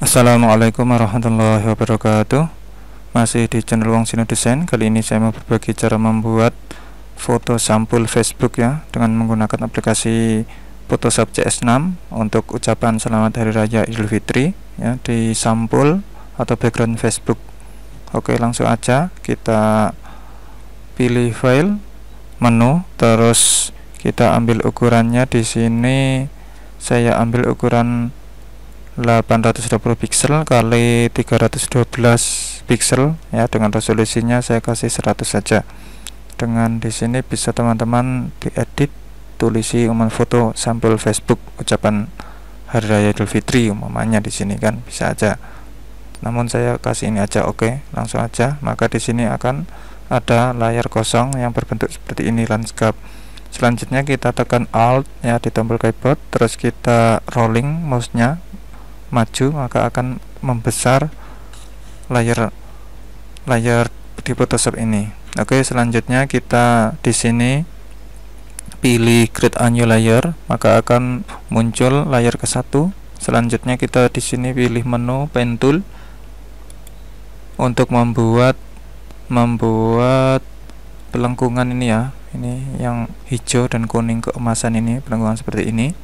Assalamualaikum warahmatullahi wabarakatuh. Masih di channel Wong Sinau Desain. Kali ini saya mau berbagi cara membuat foto sampul Facebook ya, dengan menggunakan aplikasi Photoshop CS6 untuk ucapan selamat hari raya Idul Fitri ya, di sampul atau background Facebook. Oke, langsung aja kita pilih file, menu, terus kita ambil ukurannya. Di sini saya ambil ukuran 820 pixel kali 312 pixel ya, dengan resolusinya saya kasih 100 saja. Dengan di sini bisa teman-teman diedit, tulisi foto sampul Facebook ucapan hari raya Idul Fitri umumnya di sini kan bisa aja. Namun saya kasih ini aja. Oke, langsung aja. Maka di sini akan ada layar kosong yang berbentuk seperti ini, landscape. Selanjutnya kita tekan Alt ya di tombol keyboard, terus kita rolling mouse-nya maju, maka akan membesar layar di Photoshop ini. Oke, selanjutnya kita di sini pilih create a new layer, maka akan muncul layar ke-1. Selanjutnya kita di sini pilih menu pen tool untuk membuat pelengkungan ini ya. Ini yang hijau dan kuning keemasan ini, pelengkungan seperti ini.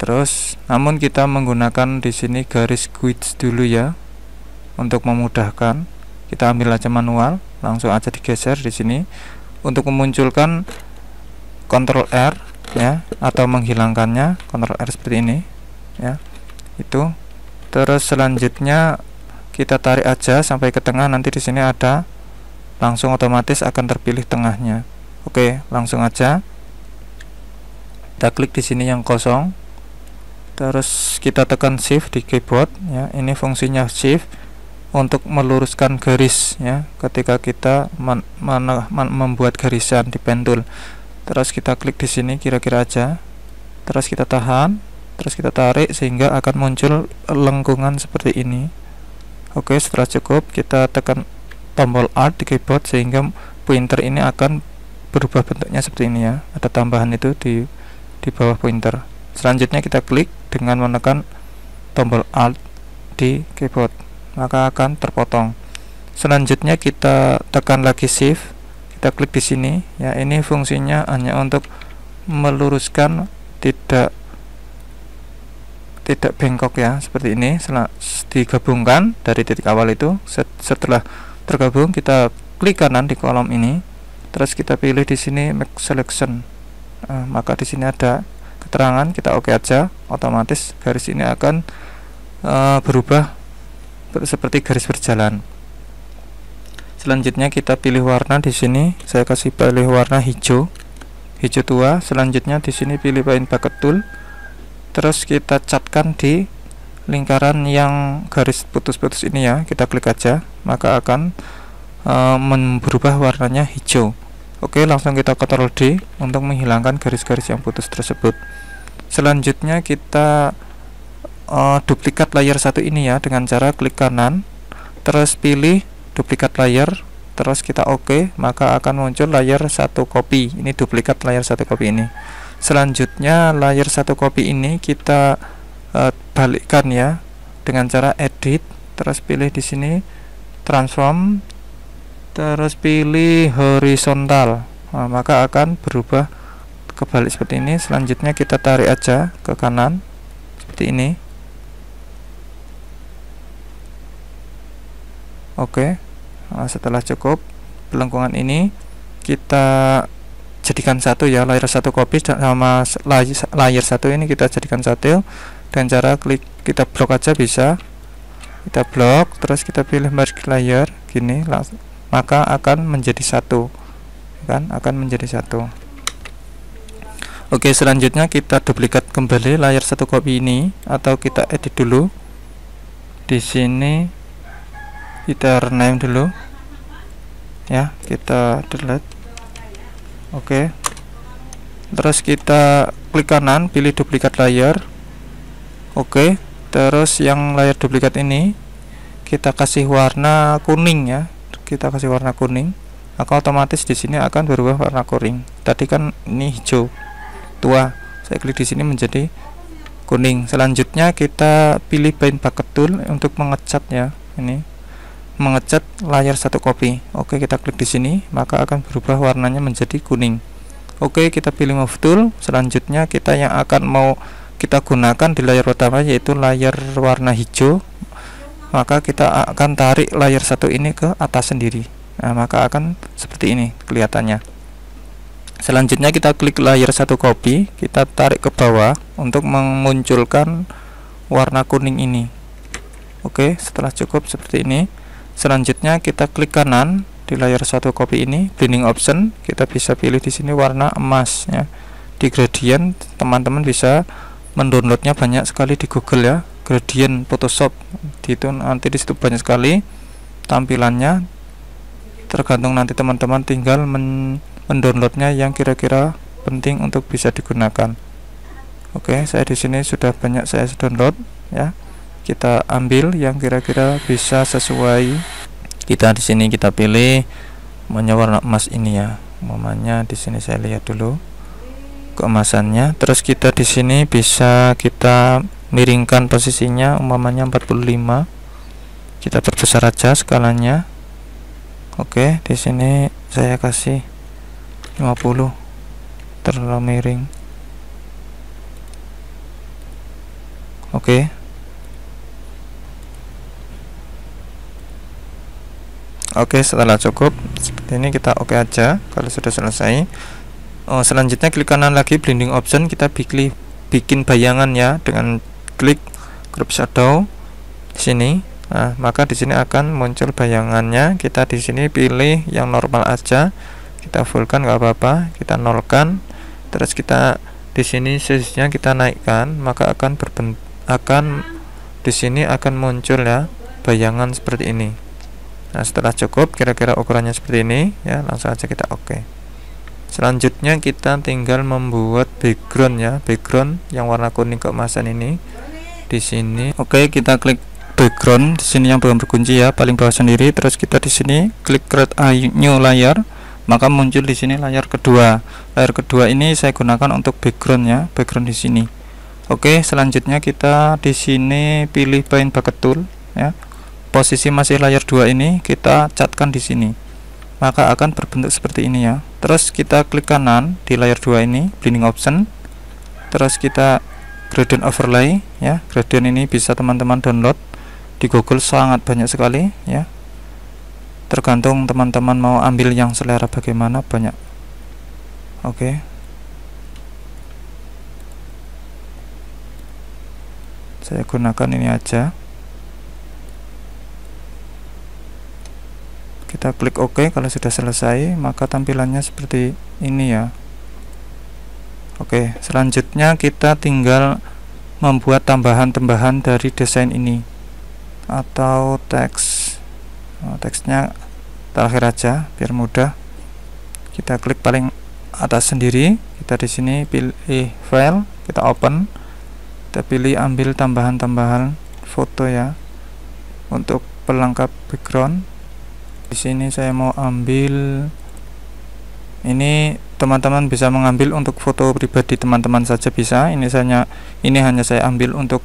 Terus namun kita menggunakan di sini garis guides dulu ya, untuk memudahkan. Kita ambil aja manual, langsung aja digeser di sini untuk memunculkan Ctrl R ya, atau menghilangkannya Ctrl R seperti ini ya. Itu. Terus selanjutnya kita tarik aja sampai ke tengah, nanti di sini ada langsung otomatis akan terpilih tengahnya. Oke, langsung aja kita klik di sini yang kosong. Terus kita tekan shift di keyboard ya. Ini fungsinya shift untuk meluruskan garis ya, ketika kita membuat garisan di pen tool. Terus kita klik di sini kira-kira aja, terus kita tahan, terus kita tarik sehingga akan muncul lengkungan seperti ini. Oke, setelah cukup kita tekan tombol Alt di keyboard sehingga pointer ini akan berubah bentuknya seperti ini ya. Ada tambahan itu di bawah pointer. Selanjutnya kita klik dengan menekan tombol Alt di keyboard, maka akan terpotong. Selanjutnya kita tekan lagi shift, kita klik di sini ya. Ini fungsinya hanya untuk meluruskan, tidak bengkok ya, seperti ini. Setelah digabungkan dari titik awal itu, setelah tergabung kita klik kanan di kolom ini, terus kita pilih di sini make selection. Maka di sini ada keterangan, kita oke aja, otomatis garis ini akan berubah seperti garis berjalan. Selanjutnya kita pilih warna, di sini saya kasih pilih warna hijau tua. Selanjutnya di sini pilih paint bucket tool, terus kita catkan di lingkaran yang garis putus-putus ini ya, kita klik aja, maka akan berubah warnanya hijau. Oke, langsung kita Ctrl D untuk menghilangkan garis-garis yang putus tersebut. Selanjutnya kita duplikat layer 1 ini ya, dengan cara klik kanan, terus pilih duplikat layer, terus kita oke, maka akan muncul layer 1 copy. Ini duplikat layer 1 copy ini. Selanjutnya layer 1 copy ini kita balikkan ya, dengan cara edit, terus pilih di sini transform, terus pilih horizontal. Nah, maka akan berubah kebalik seperti ini. Selanjutnya kita tarik aja ke kanan seperti ini. Oke, nah, setelah cukup pelengkungan ini kita jadikan satu ya, layar 1 copy sama layar 1 ini kita jadikan satu dengan cara klik, kita blok aja, bisa kita blok, terus kita pilih merge layer gini langsung, maka akan menjadi satu kan, akan menjadi satu. Oke, selanjutnya kita duplikat kembali layar 1 copy ini, atau kita edit dulu di sini, kita rename dulu ya, kita delete. Oke, terus kita klik kanan, pilih duplikat layer. Oke, terus yang layar duplikat ini kita kasih warna kuning ya, kita kasih warna kuning, maka otomatis di sini akan berubah warna kuning. Tadi kan ini hijau tua, saya klik di sini menjadi kuning. Selanjutnya kita pilih paint bucket tool untuk mengecat ya, ini mengecat layar satu kopi. Oke, kita klik di sini, maka akan berubah warnanya menjadi kuning. Oke, kita pilih move tool. Selanjutnya kita yang akan mau kita gunakan di layar utama yaitu layar warna hijau, maka kita akan tarik layar satu ini ke atas sendiri. Nah, maka akan seperti ini kelihatannya. Selanjutnya kita klik layar satu kopi, kita tarik ke bawah untuk memunculkan warna kuning ini. Oke, setelah cukup seperti ini. Selanjutnya kita klik kanan di layar satu kopi ini, blending option, kita bisa pilih di sini warna emas ya. Di gradient, teman-teman bisa mendownloadnya banyak sekali di Google ya, gradient Photoshop. Di itu nanti di situ banyak sekali tampilannya. Tergantung nanti teman-teman tinggal mendownloadnya yang kira-kira penting untuk bisa digunakan. Oke, saya di sini sudah banyak saya download ya. Kita ambil yang kira-kira bisa sesuai kita. Di sini kita pilih warna emas ini ya, namanya di sini saya lihat dulu keemasannya. Terus kita di sini bisa kita miringkan posisinya, umpamanya 45, kita perbesar aja skalanya. Oke, di sini saya kasih 50, terlalu miring. Oke. Oke, setelah cukup seperti ini kita oke aja kalau sudah selesai. Selanjutnya klik kanan lagi, blending option, kita bikin bayangan ya dengan klik group shadow sini. Nah, maka di sini akan muncul bayangannya. Kita di sini pilih yang normal aja, kita fullkan nggak apa-apa, kita nolkan. Terus kita di sini size-nya kita naikkan, maka akan di sini akan muncul ya bayangan seperti ini. Nah, setelah cukup kira-kira ukurannya seperti ini ya, langsung aja kita oke. Selanjutnya kita tinggal membuat background ya, background yang warna kuning keemasan ini di sini. Oke, kita klik background di sini yang belum berkunci ya, paling bawah sendiri. Terus kita di sini klik create new layer, maka muncul di sini layar kedua. Layar kedua ini saya gunakan untuk background ya, background di sini. Oke, selanjutnya kita di sini pilih paint bucket tool ya. Posisi masih layar 2 ini kita catkan di sini, maka akan berbentuk seperti ini ya. Terus kita klik kanan di layar 2 ini, blending option, terus kita gradient overlay ya. Gradient ini bisa teman-teman download di Google, sangat banyak sekali ya, tergantung teman-teman mau ambil yang selera bagaimana, banyak. Oke, saya gunakan ini aja. Kita klik OK. Kalau sudah selesai, maka tampilannya seperti ini ya. Oke, selanjutnya kita tinggal membuat tambahan-tambahan dari desain ini atau teks. Teksnya terakhir aja biar mudah. Kita klik paling atas sendiri. Kita di sini pilih file, kita open. Kita pilih ambil tambahan-tambahan foto ya untuk pelengkap background. Di sini saya mau ambil ini, teman-teman bisa mengambil untuk foto pribadi teman-teman saja bisa. Ini hanya saya ambil untuk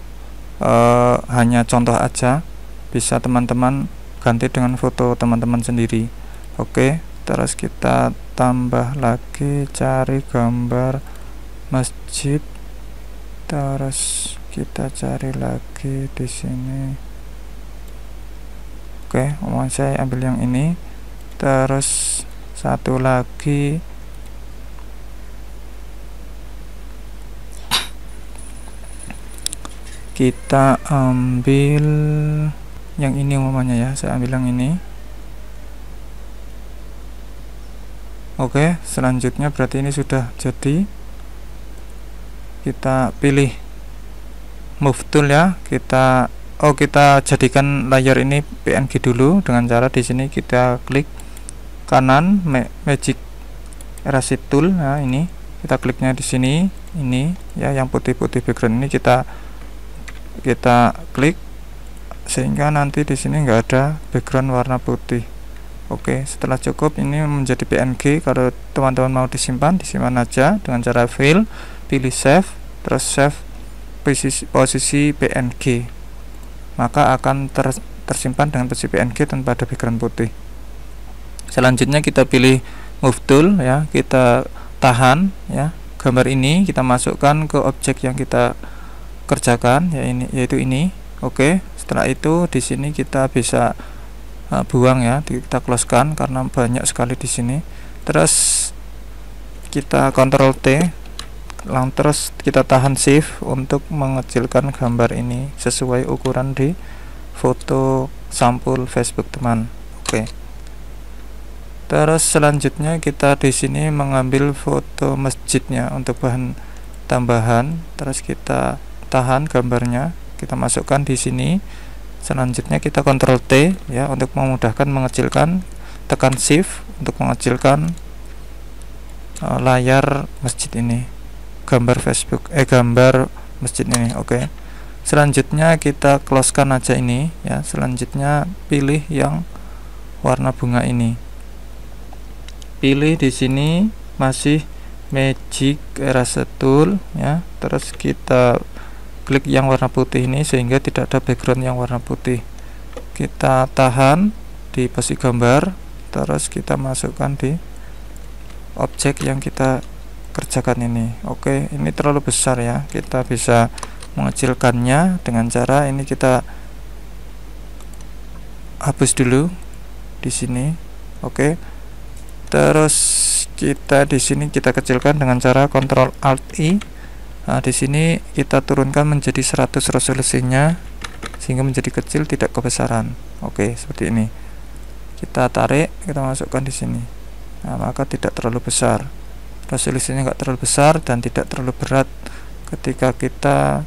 hanya contoh aja, bisa teman-teman ganti dengan foto teman-teman sendiri. Oke, terus kita tambah lagi, cari gambar masjid, terus kita cari lagi di sini. Oke, saya ambil yang ini. Terus satu lagi, kita ambil yang ini umpamanya ya, saya ambil yang ini. Oke, selanjutnya berarti ini sudah jadi. Kita pilih move tool ya, kita jadikan layar ini PNG dulu dengan cara di sini kita klik kanan magic eraser tool. Nah, ini kita kliknya di sini ini ya, yang putih-putih background ini kita klik sehingga nanti di sini enggak ada background warna putih. Oke, setelah cukup ini menjadi PNG. Kalau teman-teman mau disimpan aja dengan cara file, pilih save, terus save posisi PNG, maka akan tersimpan dengan posisi PNG tanpa ada background putih. Selanjutnya kita pilih move tool ya, kita tahan ya gambar ini, kita masukkan ke objek yang kita kerjakan ya, ini yaitu ini. Oke, setelah itu di sini kita bisa buang ya, kita close kan karena banyak sekali di sini. Terus kita Ctrl T, lalu terus kita tahan shift untuk mengecilkan gambar ini sesuai ukuran di foto sampul Facebook teman. Oke. Terus selanjutnya kita di sini mengambil foto masjidnya untuk bahan tambahan. Terus kita tahan gambarnya, kita masukkan di sini. Selanjutnya kita Ctrl T ya untuk memudahkan mengecilkan, tekan shift untuk mengecilkan layar masjid ini, gambar Facebook gambar masjid ini. Oke. Selanjutnya kita closekan aja ini ya. Selanjutnya pilih yang warna bunga ini. Pilih di sini masih magic eraser tool ya. Terus kita klik yang warna putih ini sehingga tidak ada background yang warna putih. Kita tahan di posisi gambar, terus kita masukkan di objek yang kita kerjakan ini. Oke, ini terlalu besar ya, kita bisa mengecilkannya dengan cara ini, kita hapus dulu di sini. Oke, terus kita di sini kita kecilkan dengan cara Ctrl Alt I. Nah, di sini kita turunkan menjadi 100 resolusinya sehingga menjadi kecil, tidak kebesaran. Oke, seperti ini. Kita tarik, kita masukkan di sini. Nah, maka tidak terlalu besar. Resolusinya enggak terlalu besar dan tidak terlalu berat ketika kita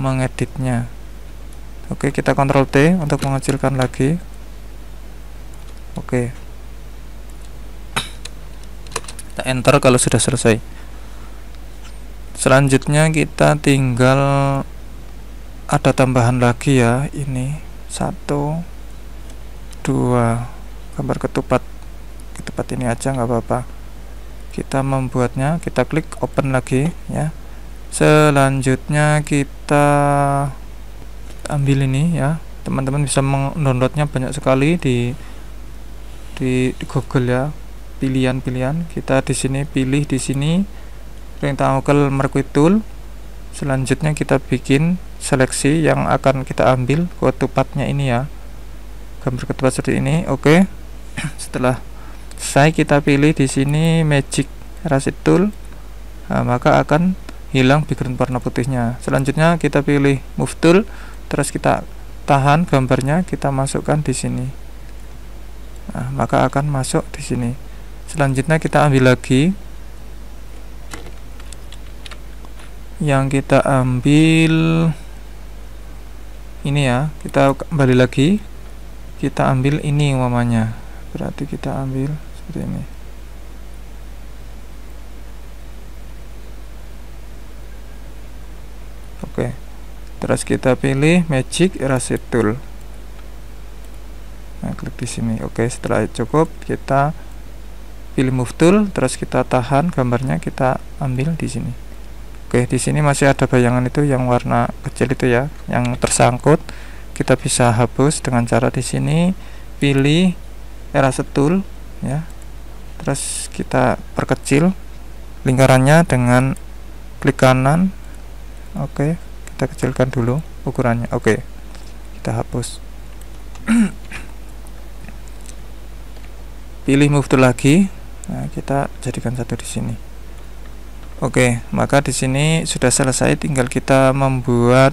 mengeditnya. Oke, kita Ctrl T untuk mengecilkan lagi. Oke. Kita enter kalau sudah selesai. Selanjutnya kita tinggal ada tambahan lagi ya, ini 1, 2 gambar ketupat ini aja nggak apa-apa, kita membuatnya, kita klik open lagi ya. Selanjutnya kita ambil ini ya, teman-teman bisa mendownloadnya banyak sekali di Google ya, pilihan-pilihan. Kita di sini pilih di sini rectangle merkui tool. Selanjutnya kita bikin seleksi yang akan kita ambil ketupatnya ini ya, gambar ketupat seperti ini. Oke, setelah selesai kita pilih di sini magic eraser tool, nah, maka akan hilang background warna putihnya. Selanjutnya kita pilih move tool, terus kita tahan gambarnya, kita masukkan di sini, nah, maka akan masuk di sini. Selanjutnya kita ambil lagi, yang kita ambil ini ya, kita kembali lagi, kita ambil ini umpamanya, berarti kita ambil seperti ini. Oke, terus kita pilih magic eraser tool, nah, klik di sini. Oke, setelah cukup kita pilih move tool, terus kita tahan gambarnya, kita ambil di sini. Oke, di sini masih ada bayangan itu yang warna kecil itu ya, yang tersangkut. Kita bisa hapus dengan cara di sini pilih eraser tool ya. Terus kita perkecil lingkarannya dengan klik kanan. Oke, kita kecilkan dulu ukurannya. Oke. Kita hapus. Pilih move tool lagi. Nah, kita jadikan satu di sini. Oke, maka di sini sudah selesai, tinggal kita membuat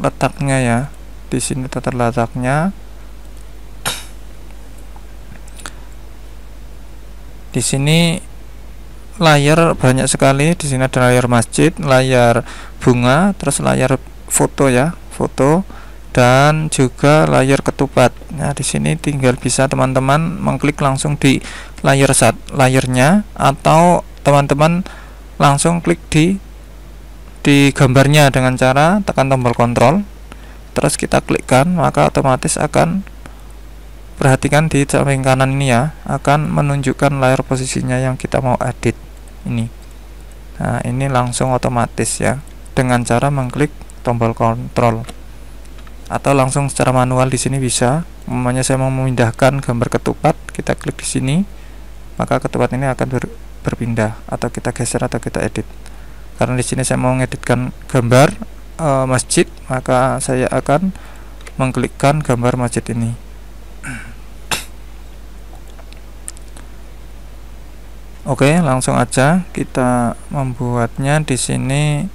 letaknya ya. Di sini tata letaknya. Di sini layar banyak sekali, di sini ada layar masjid, layar bunga, terus layar foto ya, foto, dan juga layar ketupat. Nah, di sini tinggal bisa teman-teman mengklik langsung di layarnya atau teman-teman langsung klik di gambarnya dengan cara tekan tombol kontrol, terus kita klikkan, maka otomatis akan, perhatikan di samping kanan ini ya, akan menunjukkan layar posisinya yang kita mau edit ini. Nah, ini langsung otomatis ya, dengan cara mengklik tombol kontrol, atau langsung secara manual di sini bisa. Umpamanya saya mau memindahkan gambar ketupat, kita klik di sini, maka ketupat ini akan berpindah, atau kita geser atau kita edit. Karena di sini saya mau mengeditkan gambar masjid, maka saya akan mengklikkan gambar masjid ini. Oke, langsung aja kita membuatnya. Di sini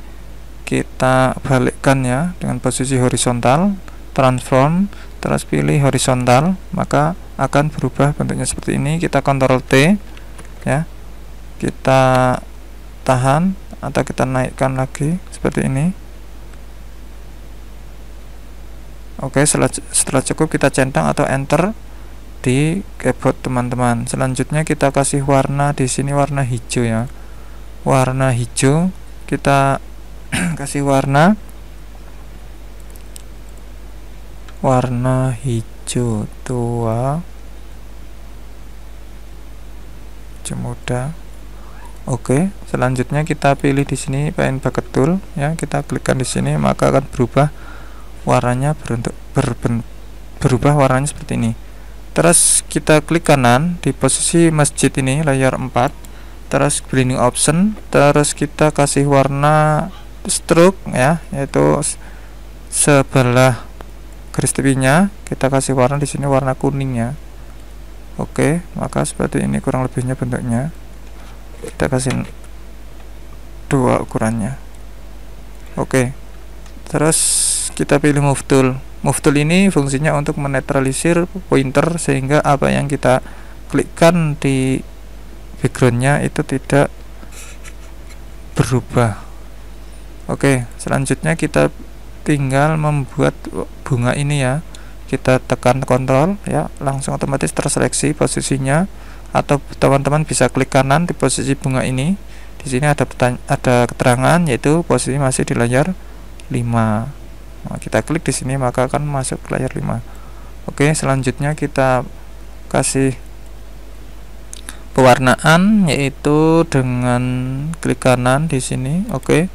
kita balikkan ya dengan posisi horizontal, transform, terus pilih horizontal, maka akan berubah bentuknya seperti ini. Kita Ctrl T ya, kita tahan atau kita naikkan lagi seperti ini. Oke, setelah cukup kita centang atau enter di keyboard teman-teman. Selanjutnya kita kasih warna di sini, warna hijau ya, warna hijau kita kasih warna hijau tua, hijau muda. Oke, selanjutnya kita pilih di sini paint bucket tool ya, kita klikkan di sini, maka akan berubah warnanya, berubah warnanya seperti ini. Terus kita klik kanan di posisi masjid ini, layar 4, terus blending option, terus kita kasih warna stroke ya, yaitu sebelah garis tepinya kita kasih warna di sini warna kuning ya. Oke, maka seperti ini kurang lebihnya bentuknya. Kita kasih 2 ukurannya. Oke, terus kita pilih move tool. Move tool ini fungsinya untuk menetralisir pointer sehingga apa yang kita klikkan di backgroundnya itu tidak berubah. Oke, selanjutnya kita tinggal membuat bunga ini ya. Kita tekan kontrol ya, langsung otomatis terseleksi posisinya, atau teman-teman bisa klik kanan di posisi bunga ini. Di sini ada keterangan yaitu posisi masih di layar 5. Nah, kita klik di sini maka akan masuk ke layar 5. Oke, selanjutnya kita kasih pewarnaan yaitu dengan klik kanan di sini. Oke.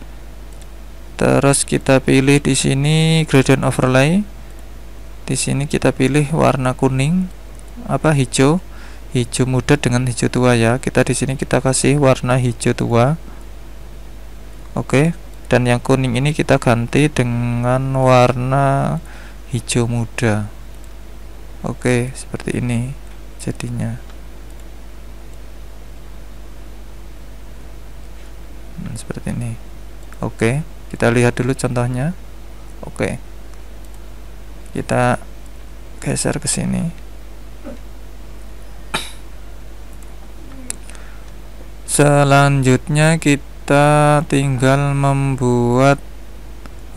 Terus kita pilih di sini gradient overlay. Di sini kita pilih warna kuning, hijau muda dengan hijau tua ya. Kita di sini kita kasih warna hijau tua. Oke, dan yang kuning ini kita ganti dengan warna hijau muda. Oke, seperti ini jadinya. Seperti ini. Oke. Kita lihat dulu contohnya. Oke, kita geser ke sini. Selanjutnya kita tinggal membuat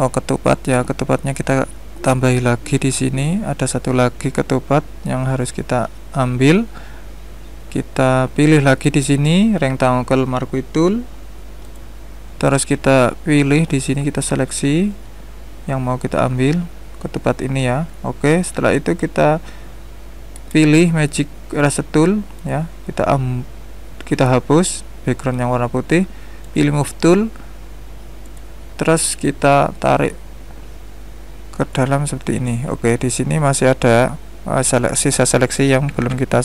ketupat ya. Ketupatnya kita tambahi lagi di sini. Ada satu lagi ketupat yang harus kita ambil. Kita pilih lagi di sini rectangle marquee tool. Terus kita pilih di sini, kita seleksi yang mau kita ambil ketupat ini ya. Oke, setelah itu kita pilih magic eraser tool ya. Kita hapus background yang warna putih, pilih move tool, terus kita tarik ke dalam seperti ini. Oke, di sini masih ada sisa seleksi yang belum kita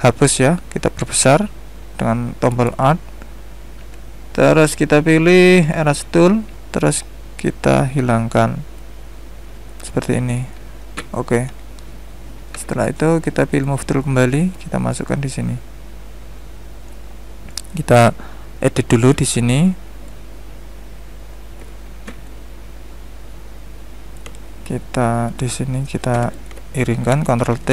hapus ya. Kita perbesar dengan tombol Alt. Terus kita pilih eraser tool, terus kita hilangkan seperti ini. Oke. Setelah itu kita pilih move tool kembali, kita masukkan di sini. Kita edit dulu di sini. Kita di sini kita iringkan Ctrl T.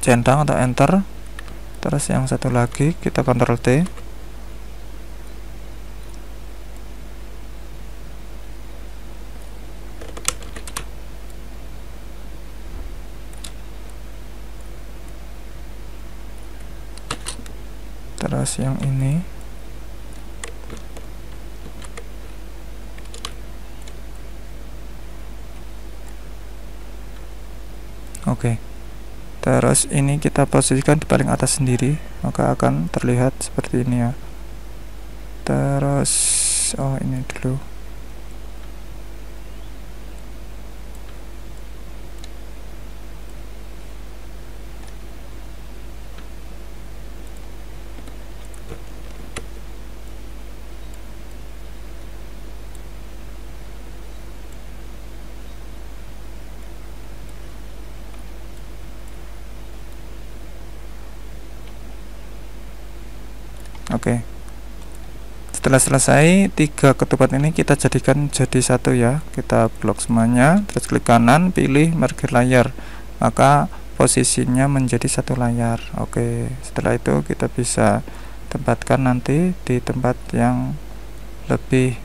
Centang atau enter, terus yang satu lagi kita Ctrl T. Terus yang ini oke. Terus ini kita posisikan di paling atas sendiri. maka akan terlihat seperti ini ya. Terus oh ini dulu, oke. Setelah selesai tiga ketupat ini kita jadikan jadi satu ya, kita blok semuanya, terus klik kanan pilih merge layer, maka posisinya menjadi satu layar. Oke, setelah itu kita bisa tempatkan nanti di tempat yang lebih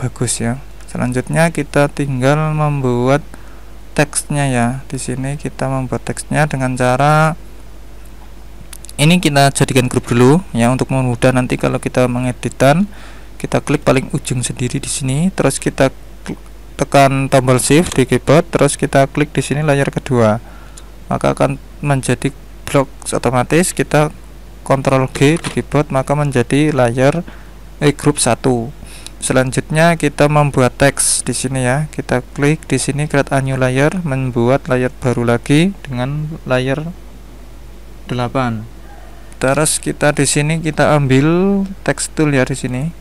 bagus ya. Selanjutnya kita tinggal membuat teksnya ya. Di sini kita membuat teksnya dengan cara ini, kita jadikan grup dulu ya untuk mempermudah nanti kalau kita mengeditan. Kita klik paling ujung sendiri di sini, terus kita tekan tombol shift di keyboard, terus kita klik di sini layar kedua, maka akan menjadi blok otomatis. Kita Ctrl G di keyboard maka menjadi layar grup 1. Selanjutnya kita membuat teks di sini ya, kita klik di sini create a new layer, membuat layar baru lagi dengan layar 8. Terus kita di sini kita ambil text tool ya, di sini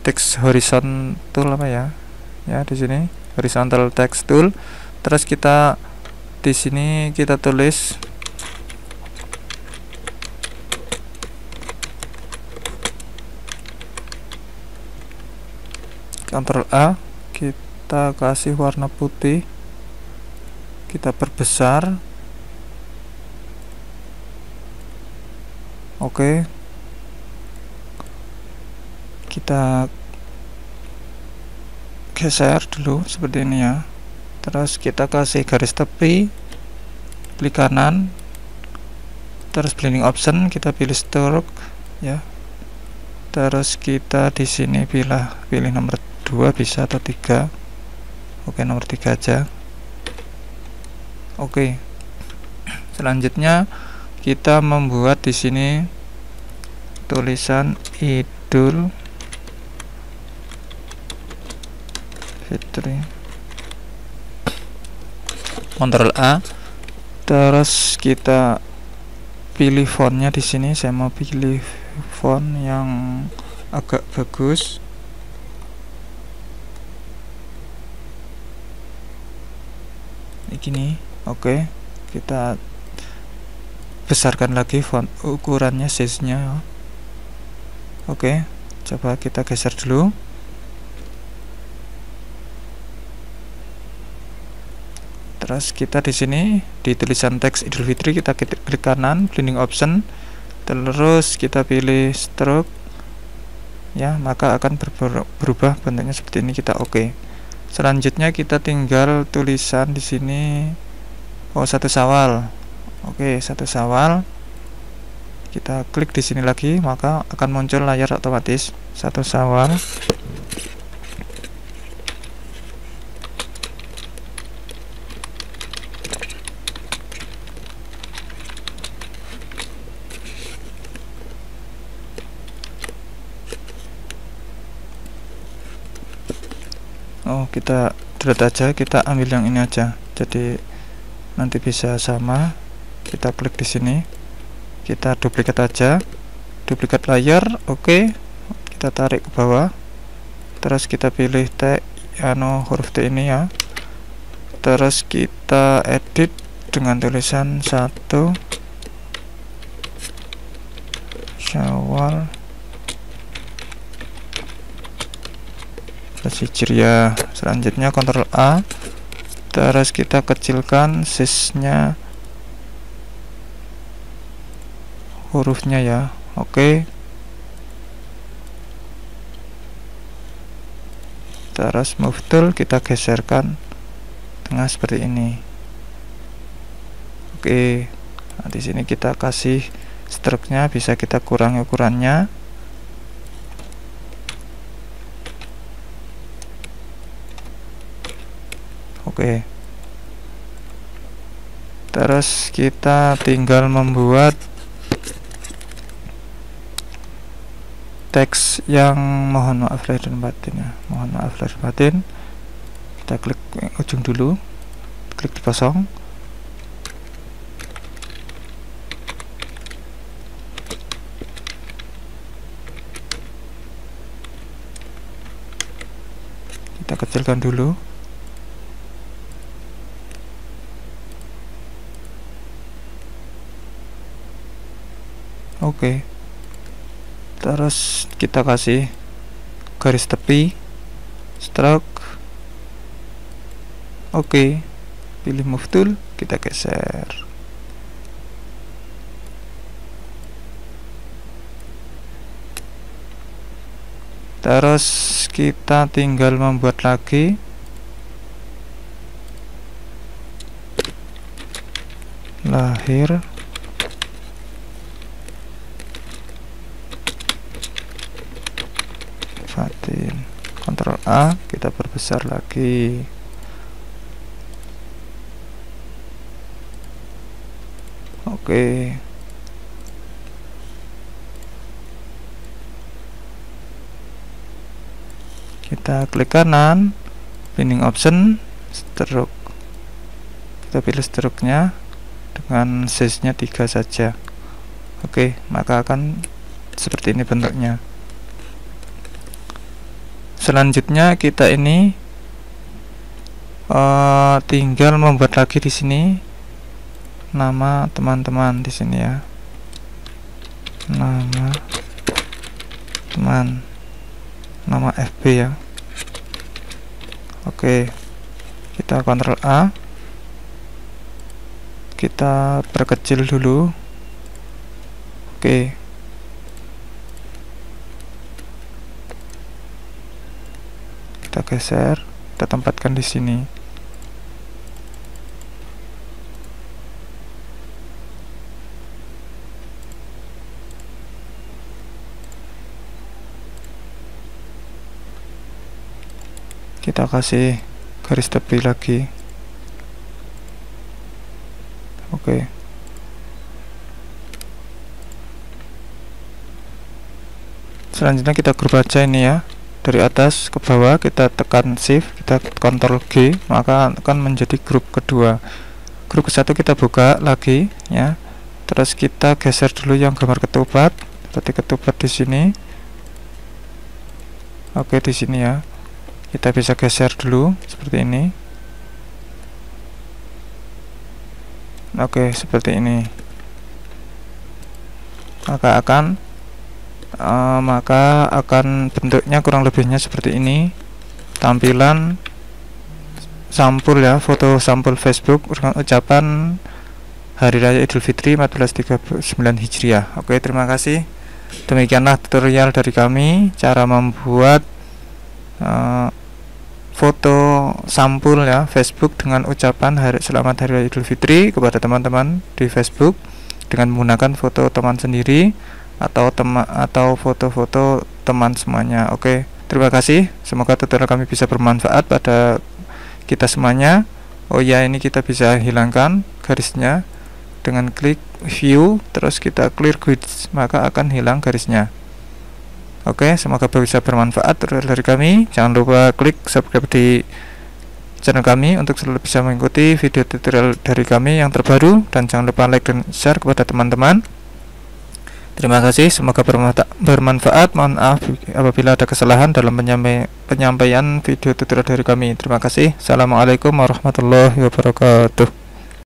text horizontal tool apa ya? Ya di sini horizontal text tool. Terus kita di sini kita tulis Ctrl A, kita kasih warna putih. Kita perbesar. Oke, kita geser dulu seperti ini ya. Terus kita kasih garis tepi, klik kanan, terus blending option kita pilih stroke ya. Terus kita di sini pilih nomor 2 bisa atau 3. Oke, nomor 3 aja. Oke, selanjutnya kita membuat di sini tulisan Idhul Fitri. Ctrl A. Terus kita pilih fontnya di sini. Saya mau pilih font yang agak bagus. Ini gini. Oke, kita besarkan lagi font ukurannya, size-nya. Oke, coba kita geser dulu. Terus kita di sini di tulisan teks Idhul Fitri kita klik kanan, blending option, terus kita pilih stroke ya, maka akan berubah bentuknya seperti ini. Kita oke. Selanjutnya kita tinggal tulisan di sini oh 1 Syawal. Oke, 1 Syawal. Kita klik di sini lagi, maka akan muncul layar otomatis 1 Syawal. Oh, kita delete aja, kita ambil yang ini aja. Jadi nanti bisa sama. Kita klik di sini, kita duplikat aja, duplikat layar. Oke, kita tarik ke bawah, terus kita pilih huruf T ini ya. Terus kita edit dengan tulisan 1 Syawal Hijriah. Selanjutnya Ctrl A, terus kita kecilkan size-nya, hurufnya ya. Oke, terus move tool kita geserkan tengah seperti ini. Oke, nah, di sini kita kasih stroke-nya, bisa kita kurangi ukurannya. Oke, Terus kita tinggal membuat teks yang mohon maaf lahir dan batin ya. Mohon maaf lahir batin. Kita klik ujung dulu. Klik di kosong. Kita kecilkan dulu. Oke. Terus kita kasih garis tepi, stroke. Oke. Pilih move tool, kita geser. Terus kita tinggal membuat lagi. Lahir batin. Ctrl A, kita perbesar lagi. Oke. Kita klik kanan, pinning option, stroke. Kita pilih stroke-nya dengan size-nya 3 saja. Oke, maka akan seperti ini bentuknya. Selanjutnya kita ini tinggal membuat lagi di sini nama teman-teman di sini ya. Nama teman. Nama FB ya. Oke. Kita Ctrl A. Kita perkecil dulu. Oke. Kita geser, kita tempatkan di sini. Kita kasih garis tepi lagi. Oke. Selanjutnya kita grup aja ini ya. Dari atas ke bawah kita tekan shift, kita Ctrl G, maka akan menjadi grup kedua. Grup ke-1 kita buka lagi ya. Terus kita geser dulu yang gambar ketupat, seperti ketupat di sini. Oke, di sini ya. Kita bisa geser dulu seperti ini. Oke, seperti ini. Maka akan bentuknya kurang lebihnya seperti ini. Tampilan sampul ya, foto sampul Facebook ucapan Hari Raya Idul Fitri 1439 Hijriah. Oke, terima kasih. Demikianlah tutorial dari kami cara membuat foto sampul ya Facebook dengan ucapan selamat Hari Raya Idul Fitri kepada teman-teman di Facebook dengan menggunakan foto teman sendiri atau foto-foto teman semuanya. Oke, terima kasih. Semoga tutorial kami bisa bermanfaat pada kita semuanya. Oh ya, ini kita bisa hilangkan garisnya dengan klik view, terus kita clear grids, maka akan hilang garisnya. Oke, semoga bisa bermanfaat tutorial dari kami. Jangan lupa klik subscribe di channel kami untuk selalu bisa mengikuti video tutorial dari kami yang terbaru. Dan jangan lupa like dan share kepada teman-teman. Terima kasih, semoga bermanfaat. Mohon maaf apabila ada kesalahan dalam penyampaian video tutorial dari kami. Terima kasih. Assalamualaikum warahmatullahi wabarakatuh.